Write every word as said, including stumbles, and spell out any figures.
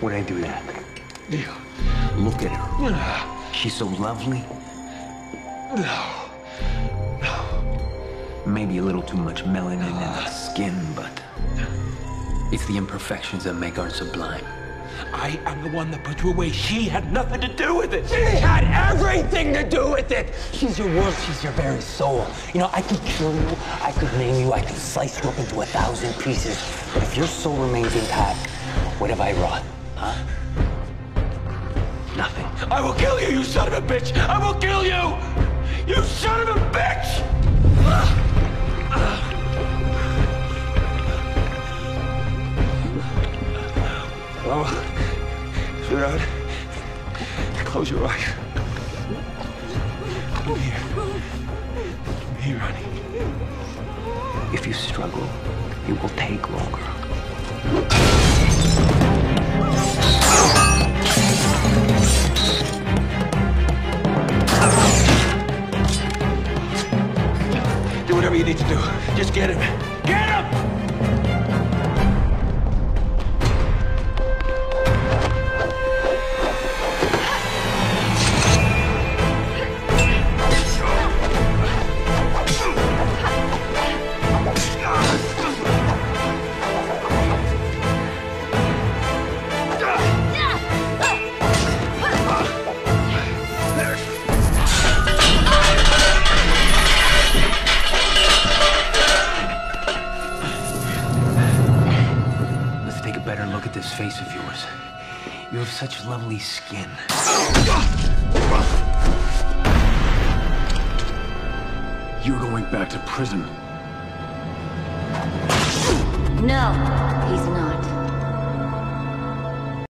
would I do that? Yeah. Look at her. Yeah. She's so lovely. No. No. Maybe a little too much melanin in the skin, but it's the imperfections that make art sublime. I am the one that put you away. She had nothing to do with it. She had everything to do with it. She's your world. She's your very soul. You know, I could kill you. I could maim you. I could slice you up into a thousand pieces. But if your soul remains intact, what have I wrought? Huh? Nothing. I will kill you, you son of a bitch. I will kill you. You son of a bitch. Uh, uh. Hello? Sweetheart? Close your eyes. Come here. Come here, honey. If you struggle, it will take longer. Do whatever you need to do. Just get him. Get him! Face of yours. You have such lovely skin. You're going back to prison. No, he's not.